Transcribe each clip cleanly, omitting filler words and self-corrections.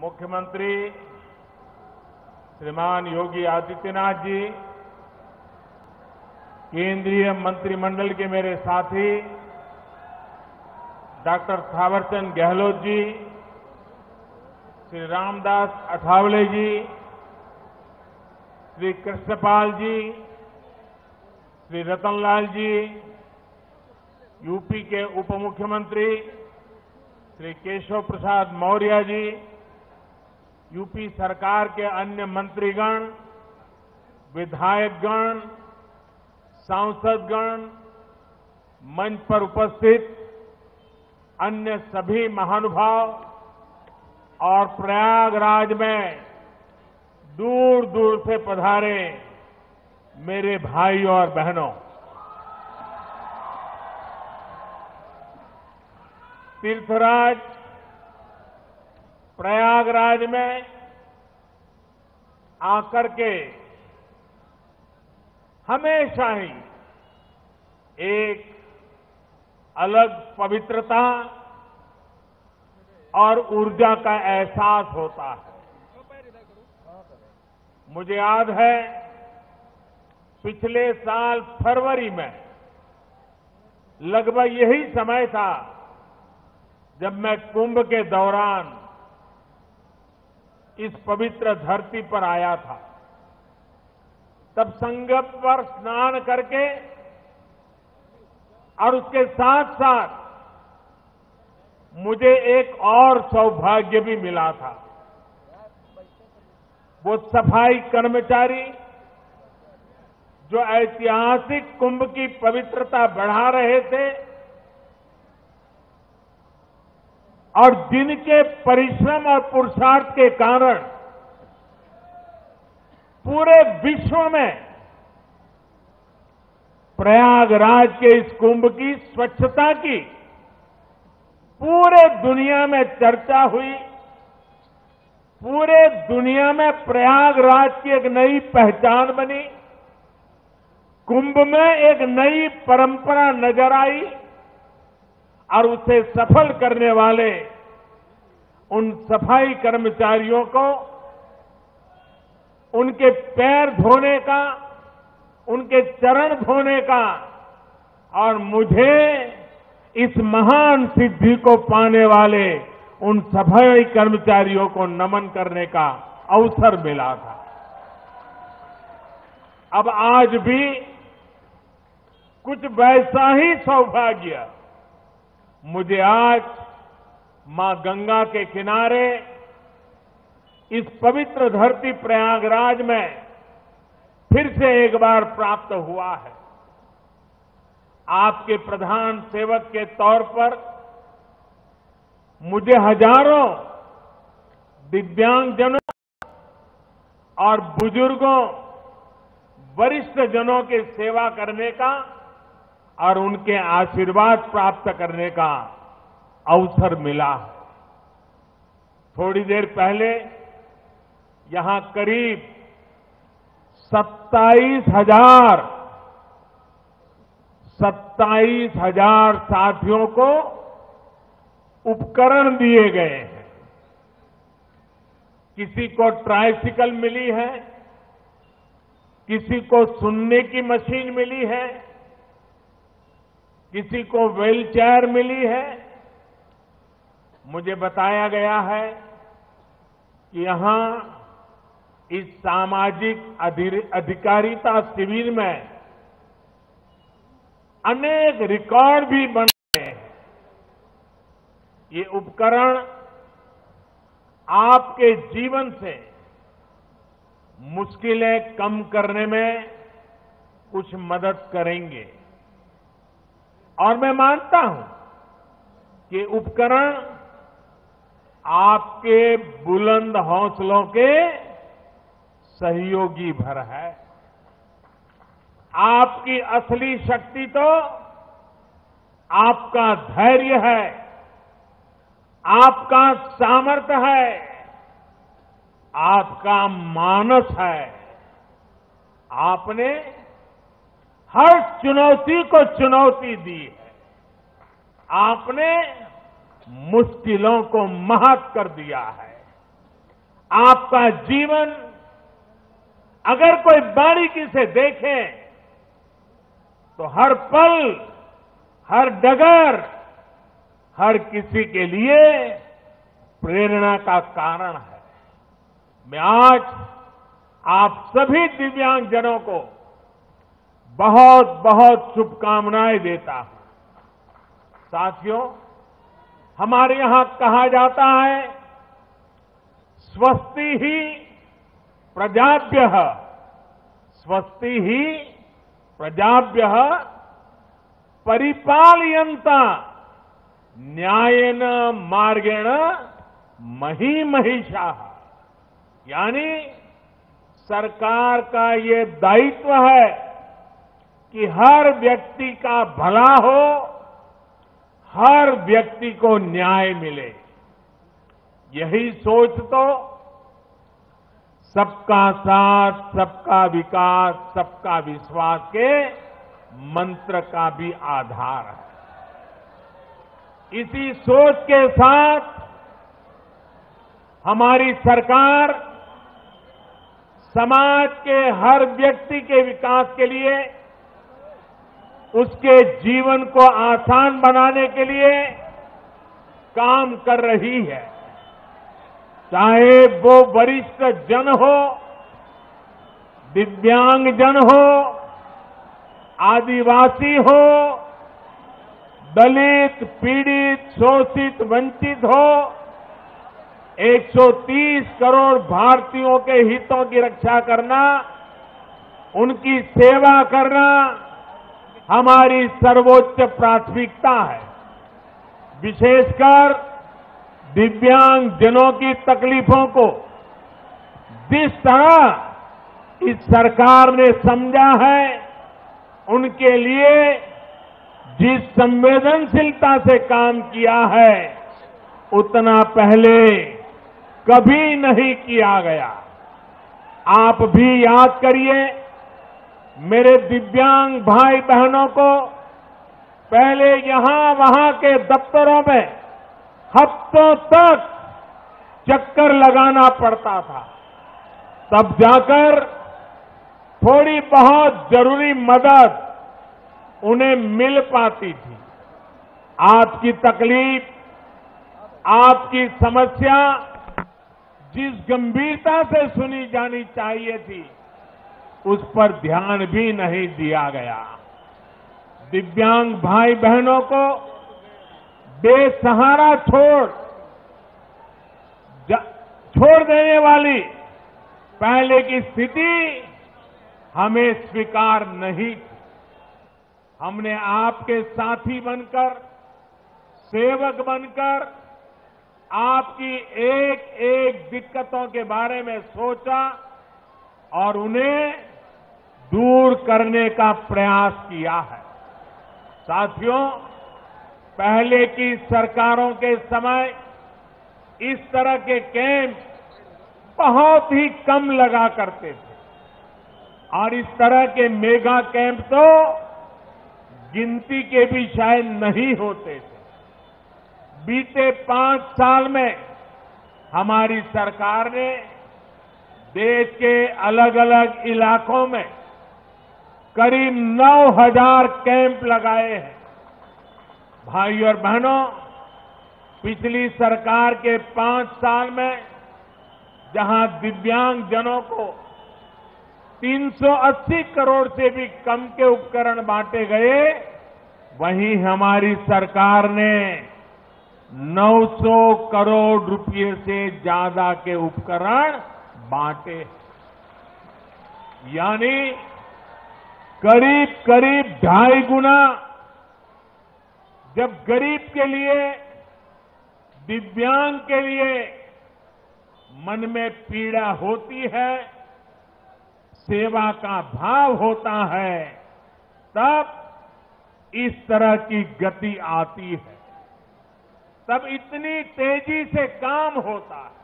मुख्यमंत्री श्रीमान योगी आदित्यनाथ जी, केंद्रीय मंत्रिमंडल के मेरे साथी डॉक्टर थावरचंद गहलोत जी, श्री रामदास अठावले जी, श्री कृष्णपाल जी, श्री रतनलाल जी, यूपी के उप मुख्यमंत्री श्री केशव प्रसाद मौर्य जी, यूपी सरकार के अन्य मंत्रीगण, विधायकगण, सांसदगण, मंच पर उपस्थित अन्य सभी महानुभाव और प्रयागराज में दूर दूर से पधारे मेरे भाई और बहनों, तीर्थराज प्रयागराज में आकर के हमेशा ही एक अलग पवित्रता और ऊर्जा का एहसास होता है। मुझे याद है पिछले साल फरवरी में लगभग यही समय था जब मैं कुंभ के दौरान इस पवित्र धरती पर आया था। तब संगम पर स्नान करके और उसके साथ साथ मुझे एक और सौभाग्य भी मिला था। वो सफाई कर्मचारी जो ऐतिहासिक कुंभ की पवित्रता बढ़ा रहे थे और जिनके परिश्रम और पुरुषार्थ के कारण पूरे विश्व में प्रयागराज के इस कुंभ की स्वच्छता की पूरे दुनिया में चर्चा हुई, पूरे दुनिया में प्रयागराज की एक नई पहचान बनी, कुंभ में एक नई परंपरा नजर आई और उसे सफल करने वाले उन सफाई कर्मचारियों को उनके पैर धोने का, उनके चरण धोने का और मुझे इस महान सिद्धि को पाने वाले उन सफाई कर्मचारियों को नमन करने का अवसर मिला था। अब आज भी कुछ वैसा ही सौभाग्य मुझे आज मां गंगा के किनारे इस पवित्र धरती प्रयागराज में फिर से एक बार प्राप्त हुआ है। आपके प्रधान सेवक के तौर पर मुझे हजारों दिव्यांगजनों और बुजुर्गों, वरिष्ठजनों की सेवा करने का और उनके आशीर्वाद प्राप्त करने का अवसर मिला। थोड़ी देर पहले यहां करीब 27,000 साथियों को उपकरण दिए गए हैं। किसी को ट्राइसिकल मिली है, किसी को सुनने की मशीन मिली है, किसी को व्हीलचेयर मिली है। मुझे बताया गया है कि यहां इस सामाजिक अधिकारिता शिविर में अनेक रिकॉर्ड भी बने हैं। ये उपकरण आपके जीवन से मुश्किलें कम करने में कुछ मदद करेंगे और मैं मानता हूं कि उपकरण आपके बुलंद हौसलों के सहयोगी भर है। आपकी असली शक्ति तो आपका धैर्य है, आपका सामर्थ्य है, आपका मानस है। आपने हर चुनौती को चुनौती दी है, आपने मुश्किलों को महत कर दिया है। आपका जीवन अगर कोई बारीकी से देखे तो हर पल, हर डगर, हर किसी के लिए प्रेरणा का कारण है। मैं आज आप सभी दिव्यांगजनों को बहुत बहुत शुभकामनाएं देता हूं। साथियों, हमारे यहां कहा जाता है स्वस्ति ही प्रजाभ्यः, स्वस्ति ही प्रजाभ्यः परिपालयन्ता न्यायेन मार्गेण मही महिषाः। यानी सरकार का ये दायित्व है कि हर व्यक्ति का भला हो, हर व्यक्ति को न्याय मिले। यही सोच तो सबका साथ, सबका विकास, सबका विश्वास के मंत्र का भी आधार है। इसी सोच के साथ हमारी सरकार समाज के हर व्यक्ति के विकास के लिए, उसके जीवन को आसान बनाने के लिए काम कर रही है। चाहे वो वरिष्ठ जन हो, दिव्यांगजन हो, आदिवासी हो, दलित, पीड़ित, शोषित, वंचित हो, 130 करोड़ भारतीयों के हितों की रक्षा करना, उनकी सेवा करना हमारी सर्वोच्च प्राथमिकता है। विशेषकर दिव्यांगजनों की तकलीफों को जिस तरह इस सरकार ने समझा है, उनके लिए जिस संवेदनशीलता से काम किया है, उतना पहले कभी नहीं किया गया। आप भी याद करिए मेरे दिव्यांग भाई बहनों को। पहले यहां वहां के दफ्तरों में हफ्तों तक चक्कर लगाना पड़ता था, तब जाकर थोड़ी बहुत जरूरी मदद उन्हें मिल पाती थी। आपकी तकलीफ, आपकी समस्या जिस गंभीरता से सुनी जानी चाहिए थी, उस पर ध्यान भी नहीं दिया गया। दिव्यांग भाई बहनों को बेसहारा छोड़ देने वाली पहले की स्थिति हमें स्वीकार नहीं थी। हमने आपके साथी बनकर, सेवक बनकर आपकी एक एक दिक्कतों के बारे में सोचा और उन्हें दूर करने का प्रयास किया है। साथियों, पहले की सरकारों के समय इस तरह के कैंप बहुत ही कम लगा करते थे और इस तरह के मेगा कैंप तो गिनती के भी शायद नहीं होते थे। बीते 5 साल में हमारी सरकार ने देश के अलग अलग इलाकों में करीब 9000 कैंप लगाए हैं। भाइयों और बहनों, पिछली सरकार के 5 साल में जहां दिव्यांगजनों को 380 करोड़ से भी कम के उपकरण बांटे गए, वहीं हमारी सरकार ने 900 करोड़ रुपए से ज्यादा के उपकरण बांटे। यानी करीब करीब 2.5 गुना जब गरीब के लिए, दिव्यांग के लिए मन में पीड़ा होती है, सेवा का भाव होता है, तब इस तरह की गति आती है, तब इतनी तेजी से काम होता है।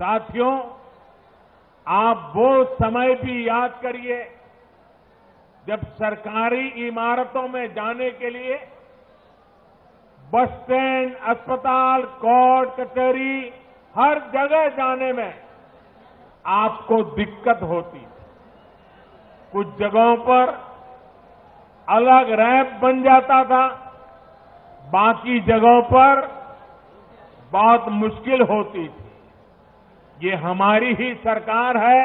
साथियों, आप वो समय भी याद करिए जब सरकारी इमारतों में जाने के लिए बस स्टैंड, अस्पताल, कोर्ट कचहरी हर जगह जाने में आपको दिक्कत होती थी। कुछ जगहों पर अलग रैंप बन जाता था, बाकी जगहों पर बहुत मुश्किल होती थी। ये हमारी ही सरकार है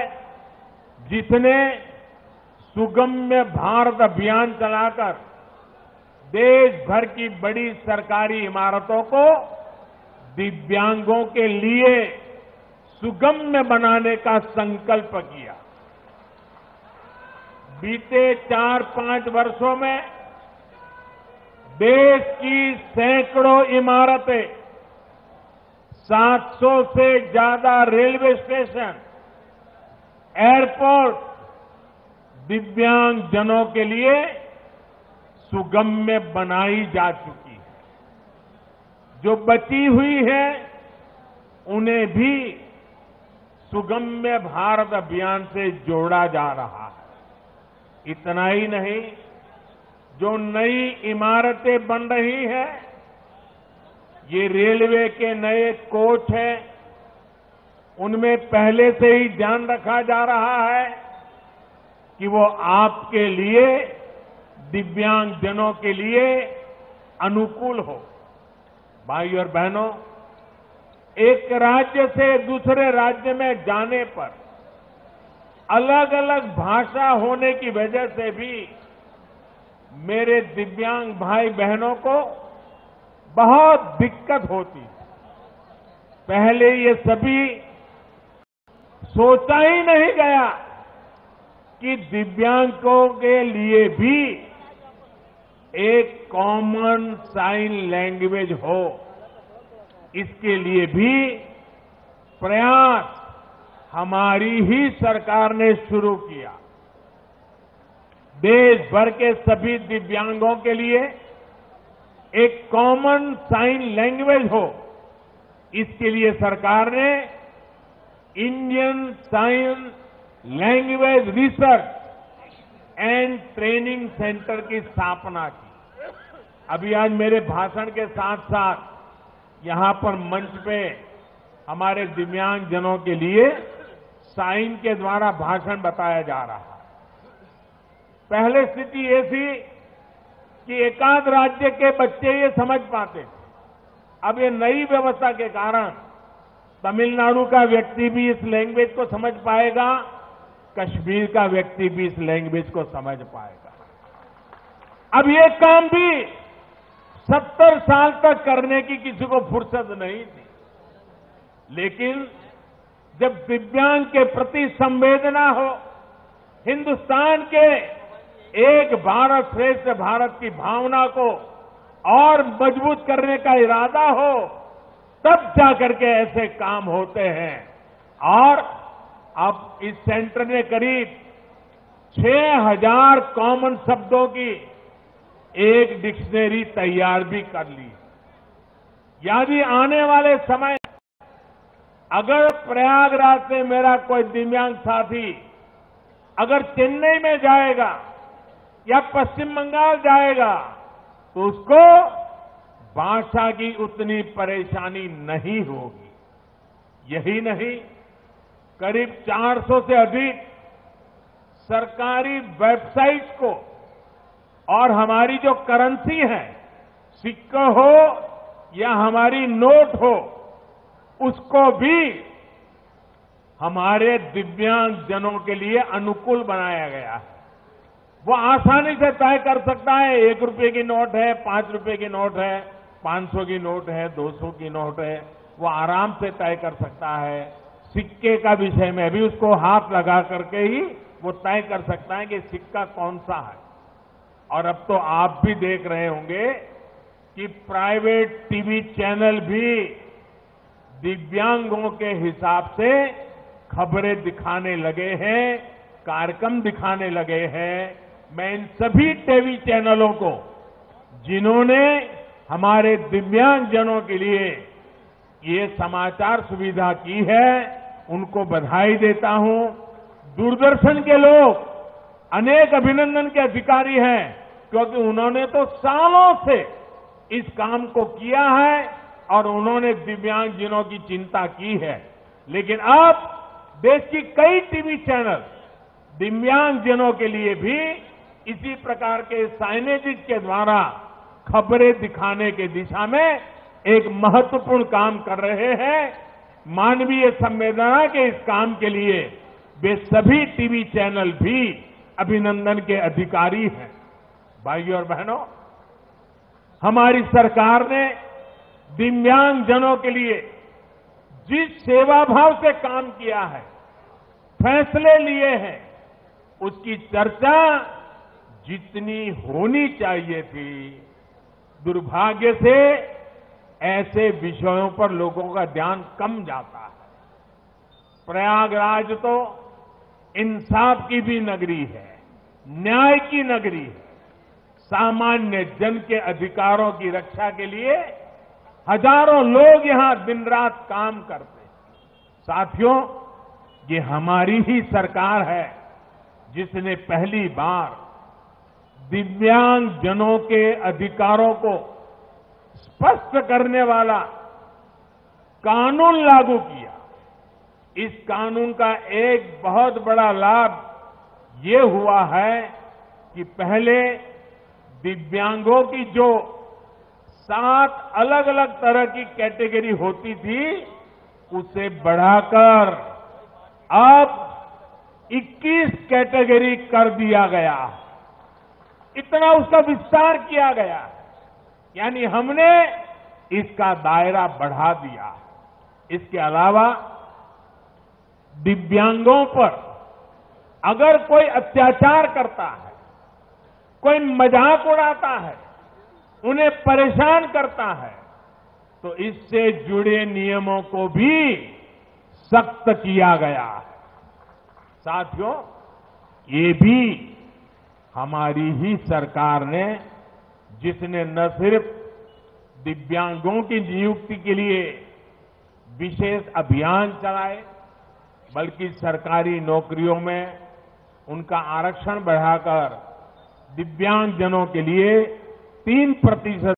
जिसने सुगम्य भारत अभियान चलाकर देश भर की बड़ी सरकारी इमारतों को दिव्यांगों के लिए सुगम्य बनाने का संकल्प किया। बीते 4-5 वर्षों में देश की सैकड़ों इमारतें, 700 से ज्यादा रेलवे स्टेशन, एयरपोर्ट दिव्यांगजनों के लिए सुगम्य बनाई जा चुकी है। जो बची हुई है उन्हें भी सुगम्य भारत अभियान से जोड़ा जा रहा है। इतना ही नहीं, जो नई इमारतें बन रही है, ये रेलवे के नए कोच हैं, उनमें पहले से ही ध्यान रखा जा रहा है कि वो आपके लिए, दिव्यांगजनों के लिए अनुकूल हो। भाइयों और बहनों, एक राज्य से दूसरे राज्य में जाने पर अलग अलग भाषा होने की वजह से भी मेरे दिव्यांग भाई बहनों को बहुत दिक्कत होती। पहले ये सभी सोचा ही नहीं गया कि दिव्यांगों के लिए भी एक कॉमन साइन लैंग्वेज हो। इसके लिए भी प्रयास हमारी ही सरकार ने शुरू किया। देश भर के सभी दिव्यांगों के लिए एक कॉमन साइन लैंग्वेज हो, इसके लिए सरकार ने Indian sign language research and training centre की स्थापना की। अभी आज मेरे भाषण के साथ साथ यहां पर मंच पे हमारे दिव्यांगजनों के लिए साइन के द्वारा भाषण बताया जा रहा है। पहले स्थिति ये थी कि एकाध राज्य के बच्चे ये समझ पाते थे। अब ये नई व्यवस्था के कारण तमिलनाडु का व्यक्ति भी इस लैंग्वेज को समझ पाएगा, कश्मीर का व्यक्ति भी इस लैंग्वेज को समझ पाएगा। अब ये काम भी 70 साल तक करने की किसी को फुर्सत नहीं थी, लेकिन जब दिव्यांग के प्रति संवेदना हो, हिंदुस्तान के एक भारत श्रेष्ठ भारत की भावना को और मजबूत करने का इरादा हो, तब जा करके ऐसे काम होते हैं। और अब इस सेंटर ने करीब 6000 कॉमन शब्दों की एक डिक्शनरी तैयार भी कर ली। यदि आने वाले समय अगर प्रयागराज से मेरा कोई दिव्यांग साथी अगर चेन्नई में जाएगा या पश्चिम बंगाल जाएगा तो उसको भाषा की उतनी परेशानी नहीं होगी। यही नहीं, करीब 400 से अधिक सरकारी वेबसाइट को और हमारी जो करेंसी है, सिक्का हो या हमारी नोट हो, उसको भी हमारे दिव्यांगजनों के लिए अनुकूल बनाया गया है। वो आसानी से तय कर सकता है 1 रुपये की नोट है, 5 रुपये की नोट है, 500 की नोट है, 200 की नोट है, वो आराम से तय कर सकता है। सिक्के का विषय में भी उसको हाथ लगा करके ही वो तय कर सकता है कि सिक्का कौन सा है। और अब तो आप भी देख रहे होंगे कि प्राइवेट टीवी चैनल भी दिव्यांगों के हिसाब से खबरें दिखाने लगे हैं, कार्यक्रम दिखाने लगे हैं। मैं इन सभी टीवी चैनलों को, जिन्होंने हमारे दिव्यांगजनों के लिए ये समाचार सुविधा की है, उनको बधाई देता हूं। दूरदर्शन के लोग अनेक अभिनंदन के अधिकारी हैं, क्योंकि उन्होंने तो सालों से इस काम को किया है और उन्होंने दिव्यांगजनों की चिंता की है। लेकिन अब देश की कई टीवी चैनल दिव्यांगजनों के लिए भी इसी प्रकार के साइनेजेज के द्वारा खबरें दिखाने की दिशा में एक महत्वपूर्ण काम कर रहे हैं। मानवीय संवेदना के इस काम के लिए वे सभी टीवी चैनल भी अभिनंदन के अधिकारी हैं। भाइयों और बहनों, हमारी सरकार ने दिव्यांगजनों के लिए जिस सेवा भाव से काम किया है, फैसले लिए हैं, उसकी चर्चा जितनी होनी चाहिए थी, दुर्भाग्य से ऐसे विषयों पर लोगों का ध्यान कम जाता है। प्रयागराज तो इंसाफ की भी नगरी है, न्याय की नगरी है। सामान्य जन के अधिकारों की रक्षा के लिए हजारों लोग यहां दिन रात काम करते हैं। साथियों, ये हमारी ही सरकार है जिसने पहली बार दिव्यांगजनों के अधिकारों को स्पष्ट करने वाला कानून लागू किया। इस कानून का एक बहुत बड़ा लाभ ये हुआ है कि पहले दिव्यांगों की जो 7 अलग अलग तरह की कैटेगरी होती थी, उसे बढ़ाकर अब 21 कैटेगरी कर दिया गया, इतना उसका विस्तार किया गया। यानी हमने इसका दायरा बढ़ा दिया। इसके अलावा दिव्यांगों पर अगर कोई अत्याचार करता है, कोई मजाक उड़ाता है, उन्हें परेशान करता है, तो इससे जुड़े नियमों को भी सख्त किया गया है। साथियों, ये भी हमारी ही सरकार ने, जिसने न सिर्फ दिव्यांगों की नियुक्ति के लिए विशेष अभियान चलाए, बल्कि सरकारी नौकरियों में उनका आरक्षण बढ़ाकर दिव्यांगजनों के लिए 3%